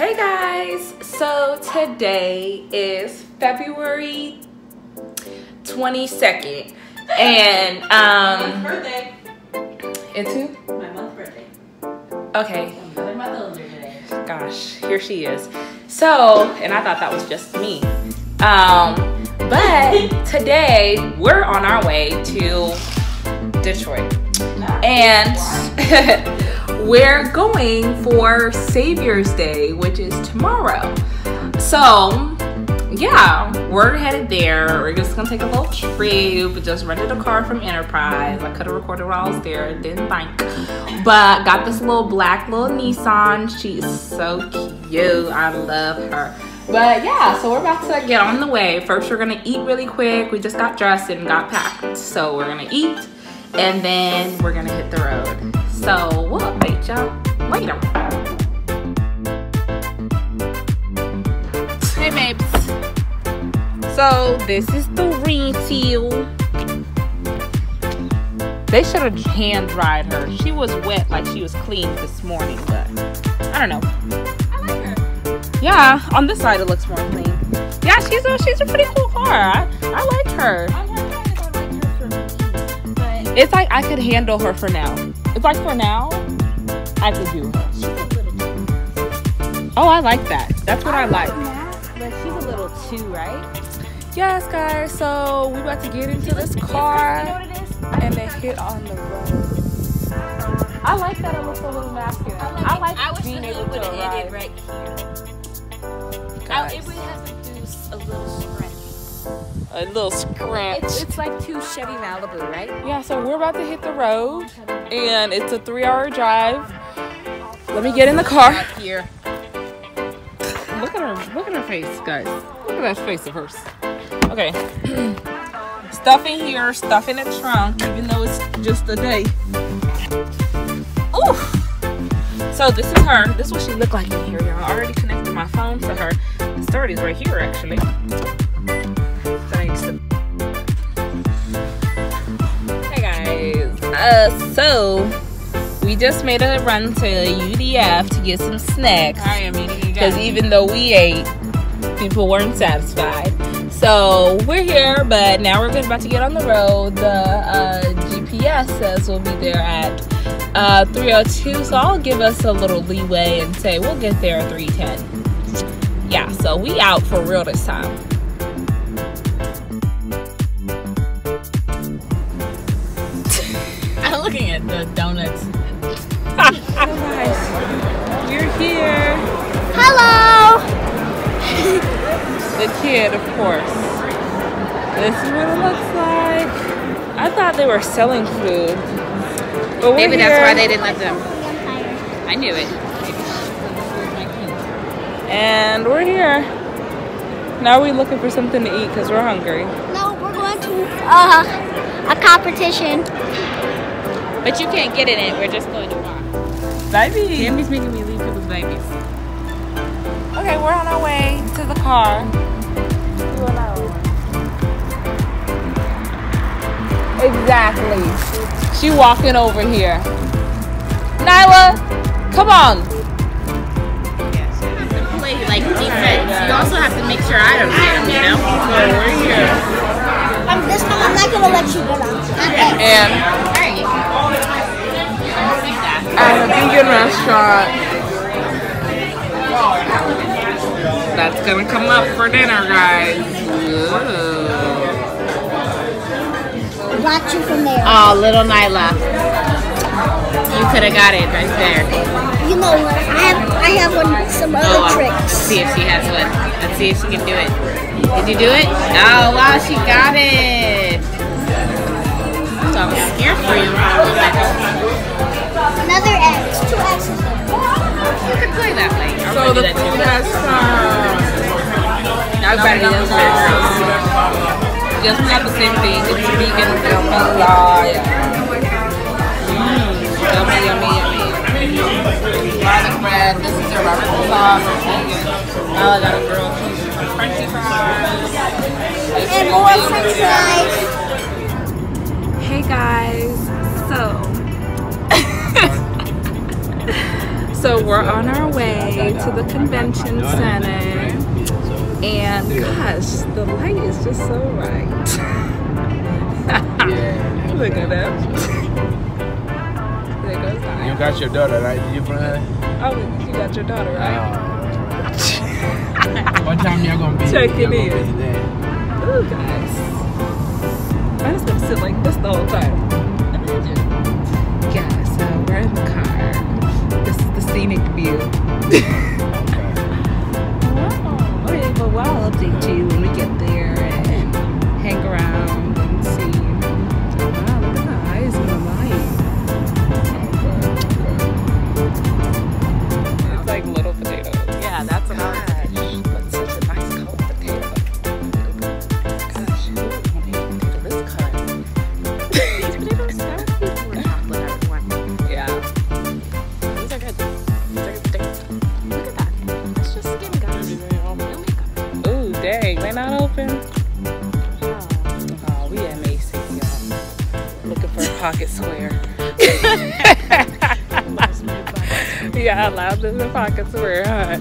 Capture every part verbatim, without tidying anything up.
Hey guys, so today is February twenty-second and um my birthday. Into? My mom's birthday. Okay. I'm putting my calendar today. Gosh, here she is. So, and I thought that was just me. Um, but today we're on our way to Detroit. And we're going for Savior's Day, which is tomorrow. So, yeah, we're headed there. We're just gonna take a little trip. Just rented a car from Enterprise. I could have recorded while I was there, didn't think. But got this little black little Nissan. She's so cute. I love her. But yeah, so we're about to get on the way. First, we're gonna eat really quick. We just got dressed and got packed. So we're gonna eat and then we're gonna hit the road. So we'll update y'all later. Hey babes. So this is the rental. They should have hand dried her. She was wet like she was clean this morning, but I don't know. I like her. Yeah, on this side it looks more clean. Yeah, she's a she's a pretty cool car. I, I like her. On her side I like her for me, but it's like I could handle her for now. It's like for now, I could do her. She's a little too. Oh, I like that. That's what I, I like. Mask, but she's a little too, right? Yes, guys. So we about to get into this car and then hit on the road. I like that it looks a little masculine. I like, I like I being able to arrive. Right here. I, it would have to do a little scratch. A little scratch. It's, it's like two Chevy Malibu, right? Yeah. So we're about to hit the road. And it's a three-hour drive. Let me get in the car. Here. Look at her. Look at her face, guys. Look at that face of hers. Okay. Stuff in here. Stuff in the trunk, even though it's just a day. Ooh. So this is her. This is what she looked like in here, y'all. I already connected my phone to her. The story's right here, actually. Thanks. Uh, so we just made a run to U D F to get some snacks because even though we ate, people weren't satisfied. So we're here, but now we're about to get on the road. The uh, G P S says we'll be there at uh, three oh two, so I'll give us a little leeway and say we'll get there at three ten. Yeah, so we out for real this time. Looking at the donuts. Guys, you're here. Hello. The kid, of course. This is what it looks like. I thought they were selling food. But maybe that's here. Why they didn't let them. I knew it. And we're here. Now we're looking for something to eat because we're hungry. No, we're going to uh, a competition. But you can't get in it. We're just going to walk. Baby. Tammy's making me leave for the babies. Okay, we're on our way to the car. Exactly. She walking over here. Nyla, come on. Yes, you have to play like defense. You also have to make sure I don't get them, you know? So we're here. I'm just gonna, I'm not gonna let you get on. Okay. And. At an Indian restaurant that's gonna come up for dinner, guys. Ooh. Watch you from there. Oh, little Nyla, you could have got it right there. You know what? I have I have one, some other oh, tricks. Let's see if she has one. Let's see if she can do it. Did you do it? Oh wow, she got it. So I'm scared for you. Another X, two X's. You can play that way. So the food has some. Now better than those X's. Just not the same thing. It's vegan. Yummy, yummy, yummy. Garlic bread. This is their ravioli sauce. Now I got a grilled cheese, crunchy fries, and more French fries. Hey guys, so. So we're on our way to the convention center, and gosh, the light is just so right. Look at that. There goes the you got your daughter, right? Did you bring her? Oh, you got your daughter, right? What time y'all gonna be? Check it in. Ooh, guys. I just been sitting like this the whole time. Yeah, so we're in the car. This is the scenic view. Wow. Okay, but well, I'll update you when we get there and hang around and see. Wow, look at the eyes in the light. It's like little potatoes. Yeah, that's a lot. That's such a nice color potato. Gosh, look this color. These potatoes are pocket square. Yeah, I loud in the pocket square, huh?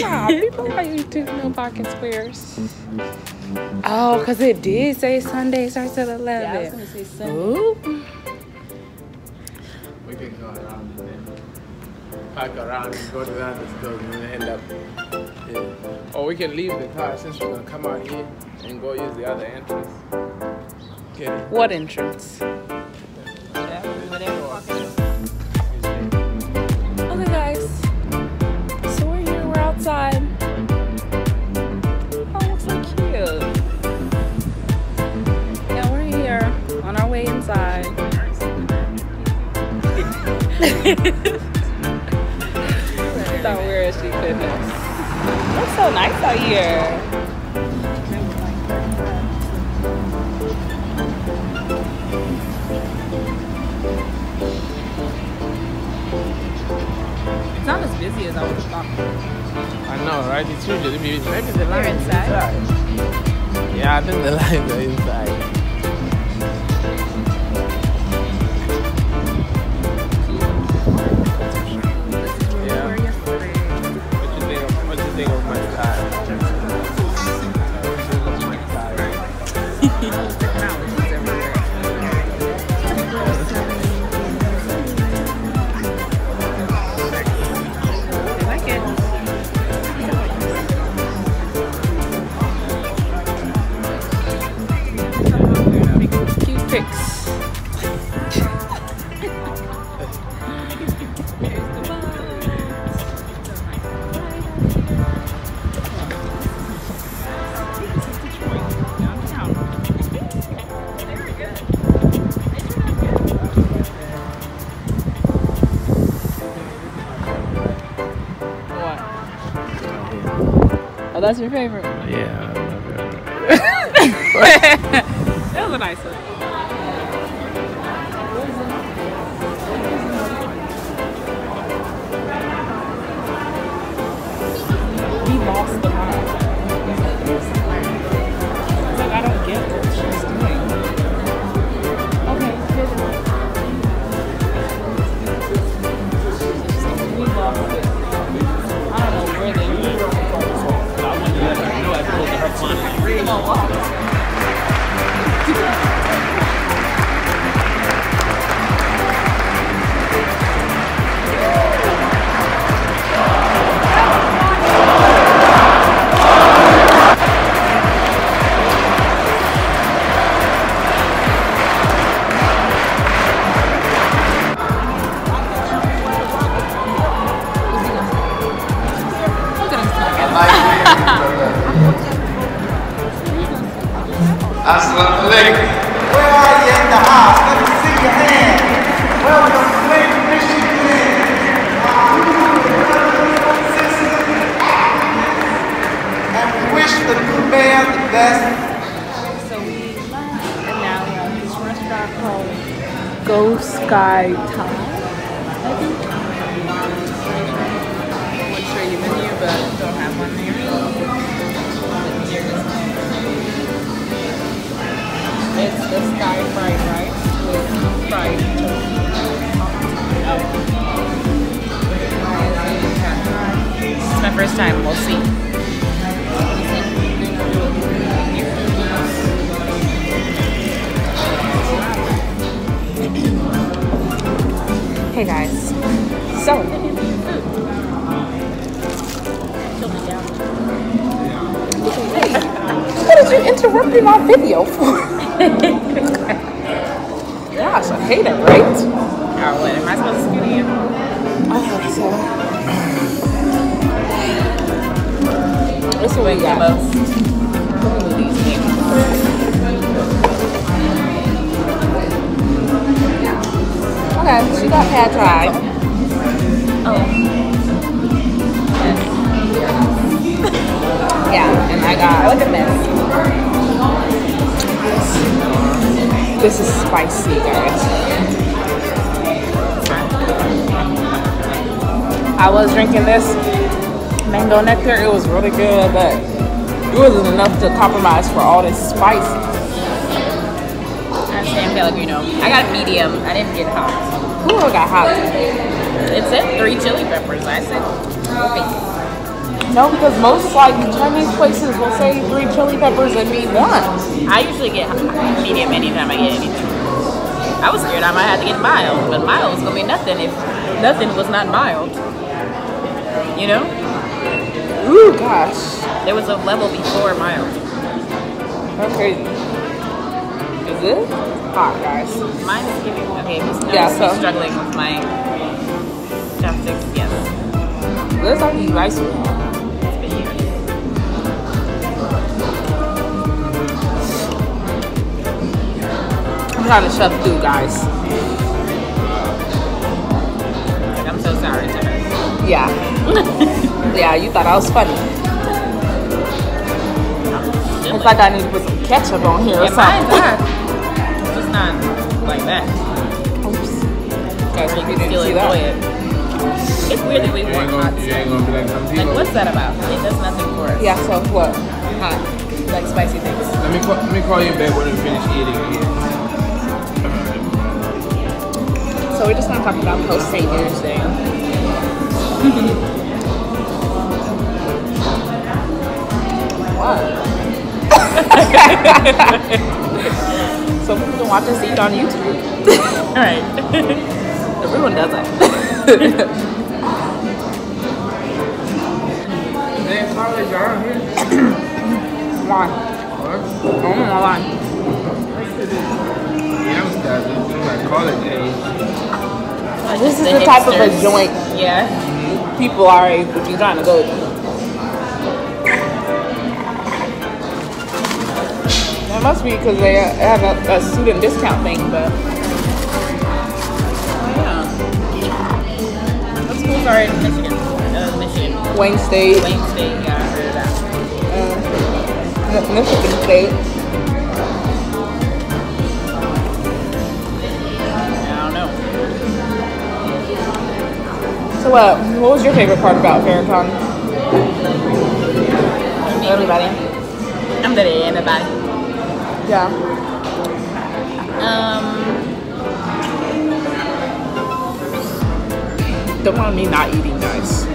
Nah, people like YouTube no pocket squares. Oh, because it did say Sunday starts at eleven. Yeah, I was going to say Sunday. Ooh. We can go around and then pack around and go to the other store and end up. Yeah. Or we can leave the car since we're going to come out here and go use the other entrance. Okay. What entrance? Okay, guys. So we're here. We're outside. Oh, looks so cute. Yeah, we're here on our way inside. It's not weird as she could have. Looks so nice out here. It's not as busy as I would have thought. I know, right? It's usually busy. Maybe the line is inside. inside. Yeah, I think the line is inside. That's your favorite one? Yeah, I love it. That was a nice one. We lost the line. Like, I don't get what she's doing. Okay, we lost it. I don't know where they went. It's the sky fried rice with fried tofu. first time, we'll see. Hey guys, so what did you interrupt my video for? Gosh, I hate it, right? Oh, what am I supposed to do here? I hope so. This is what we got. Ooh, these things. Okay, she got pad thai. Oh. Yeah, and I got. Look at this. This is spicy, guys. I was drinking this mango nectar. It was really good, but it wasn't enough to compromise for all this spice. I stand Pellegrino. I got medium. I didn't get hot. Ooh, I got hot. It said three chili peppers. I said, okay. No, because most like Chinese places will say three chili peppers and me one. I usually get medium anytime I get anything. I was scared I might have to get mild, but mild was gonna be nothing if nothing was not mild. You know? Ooh, gosh. There was a level before mild. That's crazy. Is it? Hot, guys. Mine is giving. Okay, he's yeah, so. struggling with my chopsticks. Yes. Let's not eat rice with you. I'm trying to shove through, guys. I'm so sorry to her. Yeah. Yeah, you thought I was funny. It's like I need to put some ketchup on here or yeah, something. It's just not like that. Oops. Guys, you can still enjoy it. It's weird that we want hot stuff. Like, what's that about? It does nothing for us. Yeah, so what? Hot. Like spicy things. Let me call, let me call you back when we finish eating. So we're just gonna talk about post Savior's Day. What? So people can watch us eat on YouTube. All right. Everyone does it. Man, college around here. Why? What? Oh my line. Yeah, college age. Like this is the, the type of a joint yeah. people are if you're trying to go to. That must be because they have a, a student discount thing, but. Oh, yeah. What schools are in Michigan? Uh, Michigan. Wayne State. Wayne State, yeah, I heard of that. Uh, Michigan State. So uh, what was your favorite part about Farrakhan? Everybody. I'm the anybody. Yeah. Um. Don't mind me not eating, guys.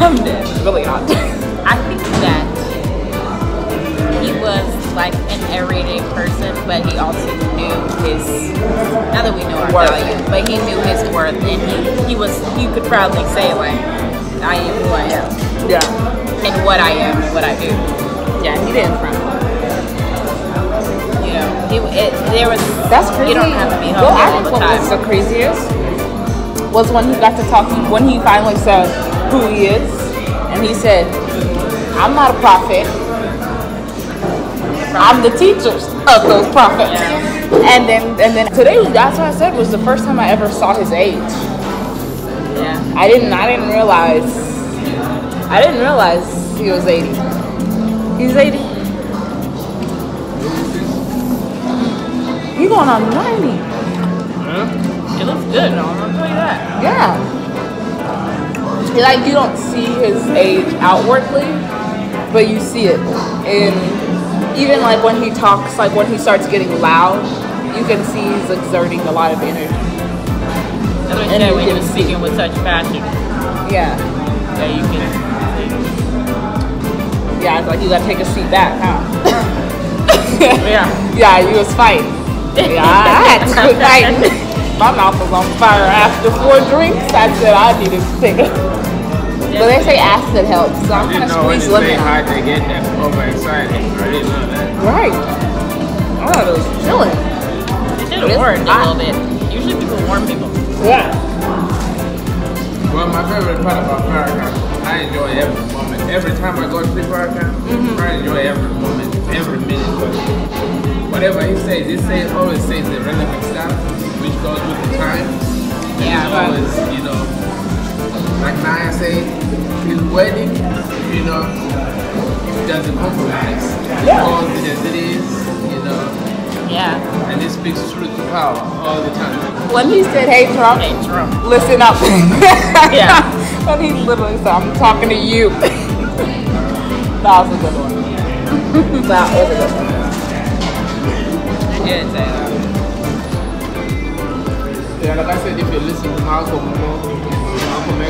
I'm dead. Really not. I think that he was like an everyday person, but he also knew his. Not that we know our worth. value, but he knew his worth, and he, he was. You could proudly say like, I am who I am. Yeah. And what I am, and what I do. Yeah, he didn't front. You know, he, it, there was. That's crazy. You don't have to be home well, all the time. What was the craziest was when he got to talking. When he finally said who he is, and he said, "I'm not a prophet. I'm the teachers of those prophets." Yeah. And then, and then today, that's what I said was the first time I ever saw his age. Yeah. I didn't. I didn't realize. I didn't realize he was eighty. He's eighty. He's going on ninety. Yeah. It looks good. No, I'm gonna tell you that. Yeah. Like you don't see his age outwardly, but you see it in. Even like when he talks, like when he starts getting loud, you can see he's exerting a lot of energy. That's what he said when he was speaking with such passion. Yeah. Yeah, you can Yeah, it's like you gotta take a seat back, huh? Yeah. Yeah, you was fighting. Yeah, I had to quit fighting. My mouth was on fire after four drinks. I said I needed to take it. But they say acid helps, so I'm kind of squeezed lemon. I didn't know it was hard to get that overexcited. I didn't know that. Right. I thought it was chilling. It should have warmed a little bit. Usually people warm people. Yeah. Well, my favorite part about Farrakhan, I enjoy every moment. Every time I go to see Farrakhan, mm-hmm. I enjoy every moment, every minute of it. Whatever he says, he says, always says the relevant stuff, which goes with the time. Yeah, always, you know, like Naya said, his wedding, you know, doesn't compromise. It calls it as it is, you know. Yeah. And it speaks truth to power all the time. When he said, hey Trump, hey, Trump. listen up. Yeah. When he literally said, I'm talking to you. That was a good one. That was a good one. I did say that. Yeah, like I said, if you listen to Malcolm, Malcolm X,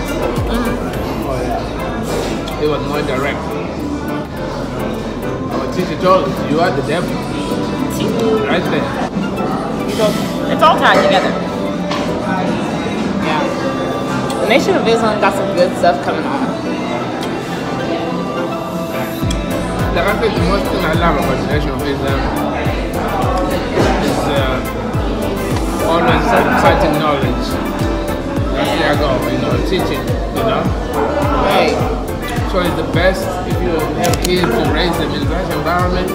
mm-hmm. oh, yeah. It was more direct. Our teacher told us, you are the devil. Right there. So it's all tied together. Yeah. The Nation of Islam got some good stuff coming on. Like I said, the most thing I love about the Nation of Islam is uh, always certain knowledge. That's where I go, you know, teaching, you know? Right. So it's the best if you have kids to raise them in that environment.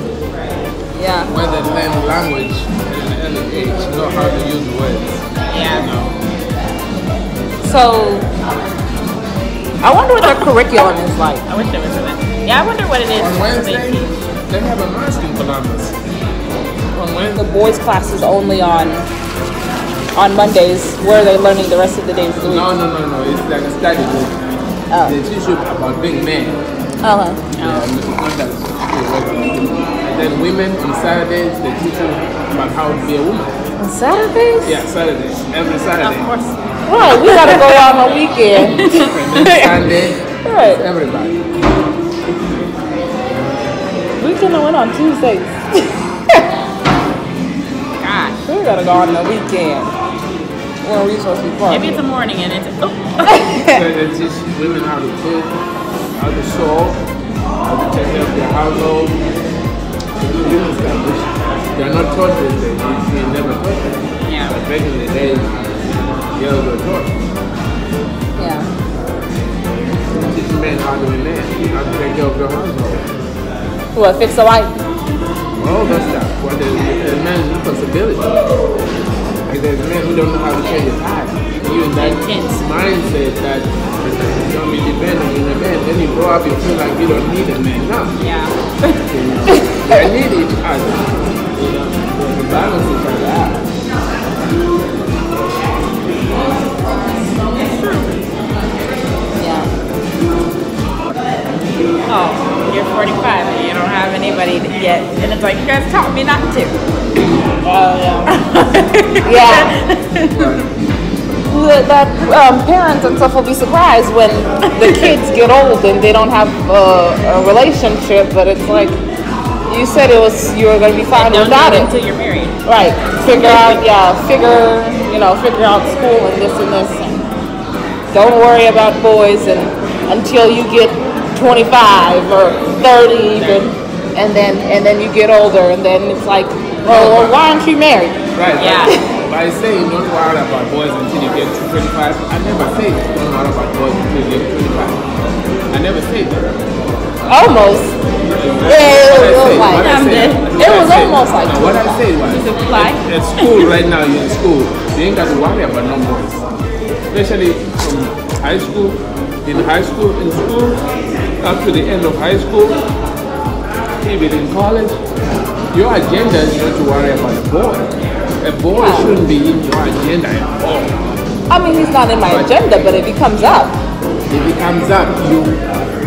Yeah. Where they learn language at an early age, know how to use words. Yeah. You know? So, I wonder what their curriculum is like. I wish there was something. Yeah, I wonder what it is. On Wednesday, they have a mosque in Columbus. On Wednesday. The boys' class is only on on Mondays. Where are they learning the rest of the days of the week? No, no, no, no. It's like a study book. Oh. They teach you about being men. Uh huh. Yeah, oh. Then women on Saturdays, they teach you about how to be a woman. On Saturdays? Yeah, Saturdays. Every Saturday. Of course. Right, we gotta go out on the weekend. And then Sunday, right. It's everybody. We could have went on Tuesdays. Gosh. We gotta go on the weekend. When we supposed to be partying. Maybe it's a morning and it's... Oh. So they teach women how to cook, how to sew, how to take care of their household. They are not taught these days. You never taught them. Yeah. But back in the days, girls were taught. Yeah. Teach men how to be men, how to take care of your household. What, fix a wife? All that stuff. Well, there's, there's men's responsibility. Like there's men who don't know how to change a tire. You in that mindset that you don't be dependent on a man. Then you grow up, you feel like you don't need a man now. Yeah. They need each other. You know, the balance is like that. Yeah. Oh, you're forty-five and you don't have anybody yet. And it's like, you guys taught me not to. Oh, yeah. Yeah. That um, parents and stuff will be surprised when the kids get old and they don't have a, a relationship, but it's like, you said it was you were going to be fine without it until you're married, right? Figure out, yeah, figure you know, figure out school and this and this. And don't worry about boys and until you get twenty-five or thirty, even, and then and then you get older, and then it's like, well, well why aren't you married? Right. Yeah. But I say you don't worry about boys until you get to twenty-five. I never say you don't worry about boys until you get to twenty-five. I never say that. Almost. Yeah, it was like it was almost like what I said was at school right now, you're in school. You ain't got to worry about no boys. Especially from high school, in high school, in school, up to the end of high school, even in college, your agenda is not to worry about a boy. A boy yeah. shouldn't be in your agenda at all. I mean, he's not in my but agenda, but if he comes up. If he comes up, you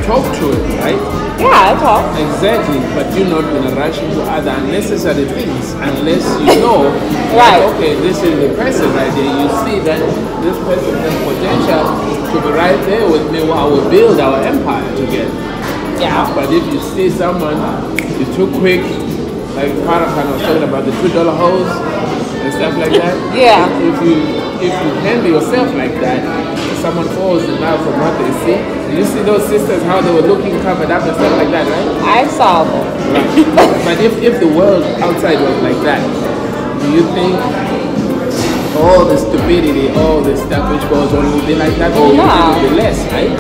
talk to it, right? Yeah, I talk. Exactly, but you're not going to rush into other unnecessary things unless you know, right? Like, okay, this is the person right there. You see that this person has potential should be right there with me while we build our empire together. Yeah. But if you see someone is too quick, like Farrakhan was talking about the two dollar holes and stuff like that. Yeah. If you if you handle yourself like that, someone falls in love from what they see. And you see those sisters, how they were looking covered up and stuff like that, right? I saw them. Right. But if, if the world outside was like that, do you think all the stupidity, all the stuff which goes on would be like that? Or would it be less, right?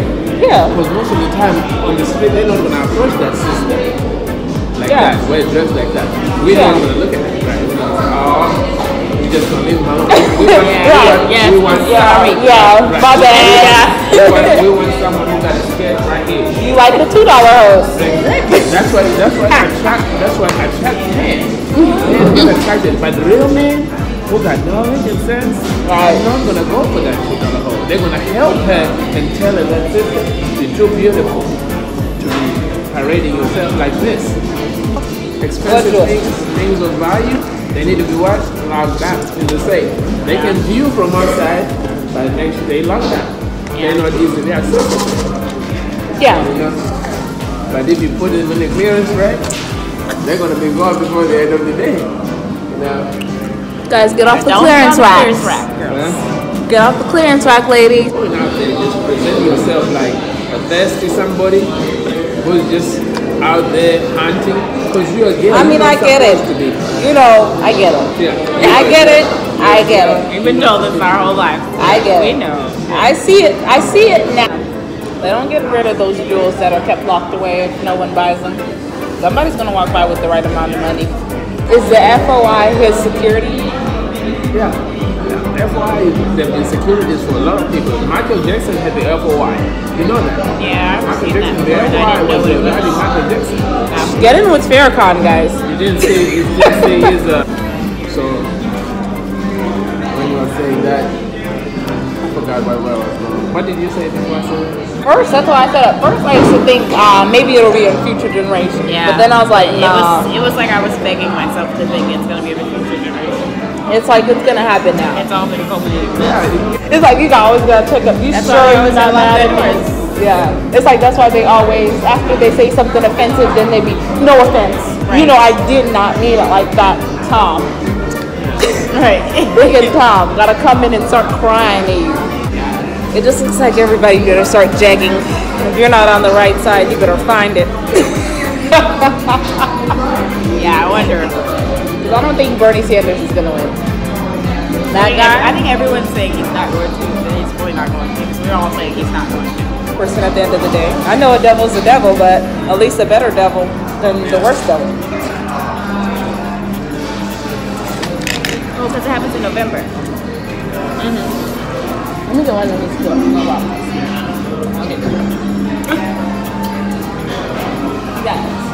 Yeah. Because most of the time on the street, they're not going to approach that sister. Like yeah. that, we're dressed like that. We're yeah. not gonna look at it, right? We're not like, oh, we just gonna leave them alone. We want, yeah, yeah, we want, yeah, we want yeah, someone, yeah, right. my bad. We want, we want someone who got a skirt right here. You like the two dollar hose? Exactly. That's why. That's why attract. That's why attract men. Men get attracted, but real men who got knowledge and sense are not gonna go for that two dollar hose. They're gonna help her and tell her that sister, you're too beautiful to be parading yourself like this. Expensive things, things of value, they need to be what? Locked back in the safe. They can view from outside, but actually they lock that. They're not easily accessible. Yeah. You know? But if you put them in the clearance, right? They're gonna be gone before the end of the day. You know? Guys, get off the clearance rack. Huh? Get off the clearance rack, lady. Going out there, just present yourself like a thirsty somebody who's just out there hunting, because you are getting I mean, I get it. To be. You know, I get it. Yeah. I get it. I get it. We've been told this our whole life. I get it. We know. I see it. I see it now. They don't get rid of those jewels that are kept locked away if no one buys them. Somebody's going to walk by with the right amount of money. Is the F O I his security? Yeah. yeah. F O I has been securities for a lot of people. Michael Jackson had the F O I. You know that? Yeah, I've seen that. F O I was the Michael Jackson. Wow. Get in with Farrakhan, guys. You didn't say, you didn't say he's a... So, when you were saying that, I forgot where I was going. What did you say before I said? First, that's what I said at first. I used to think uh, maybe it'll be a future generation. Yeah. But then I was like, nah. It was, it was like I was begging myself to think it's going to be a future generation. It's like, it's going to happen now. It's all been culminated. Yeah. It's like, you always got to check up. You that's sure you're not mad at it? Yeah. It's like, that's why they always, after they say something offensive, then they be, no offense. Right. You know, I did not mean it like that, Tom. Right. Big and Tom. Got to come in and start crying at you. It just looks like everybody going to start jagging. If you're not on the right side, you better find it. Yeah, I wonder. I don't think Bernie Sanders is going to win. That guy? I think everyone's saying he's not going to, but he's really not going to. Because we're all saying he's not going to. Of course, at the end of the day. I know a devil's a devil, but at least a better devil than the worst devil. Oh, because it happens in November. Mm-hmm. Let me go under this door. Okay. Yeah.